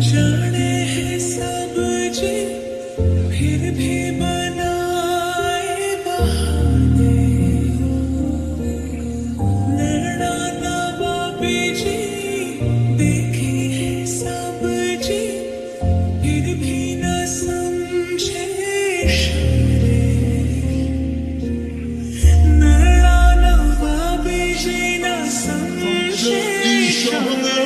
जाने हैं सब जी फिर भी बनाए बहाने लड़ना ना बाबी जी देखी है सब जी फिर भी ना समझे इशारे लड़ना ना बाबी जी ना समझे इशारे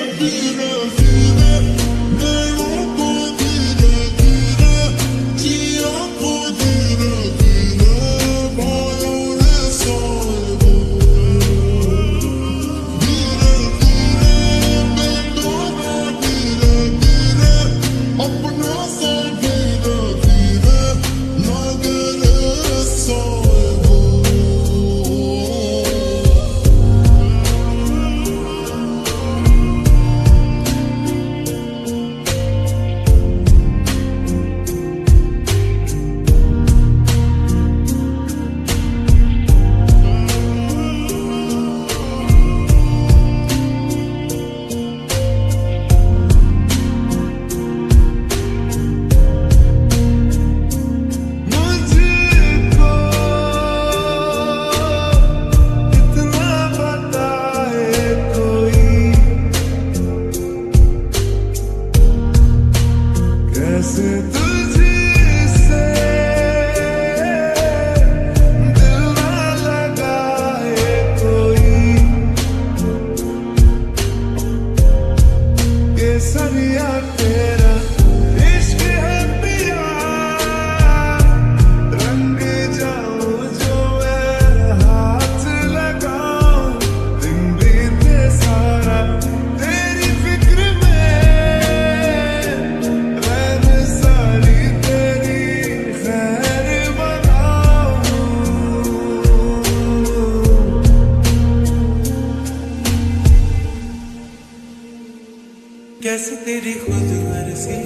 कैसे तेरी खुद मर्जी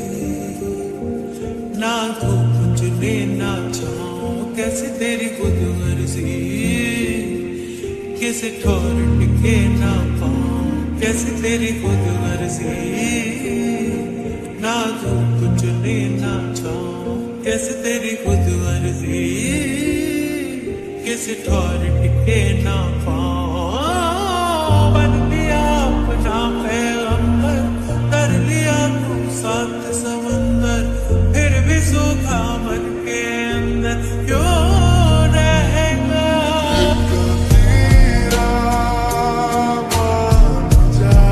ना को पूछने ना चाहो कैसे तेरी खुद मर्जी किसे ठोर टिके ना पाओ कैसे तेरी खुद मर्जी ना को पूछने ना चाहो कैसे तेरी खुद मर्जी किसे ठोर टिके ना पाओ बन गया अपना पैगंबर साथ समंदर फिर भी सूखा मन के अंदर क्यों रहेगा तेरा मांझा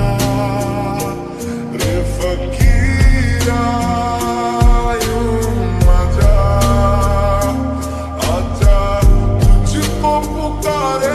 रे फकीरा यूं मजा आजा तुझको पुकारे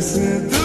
să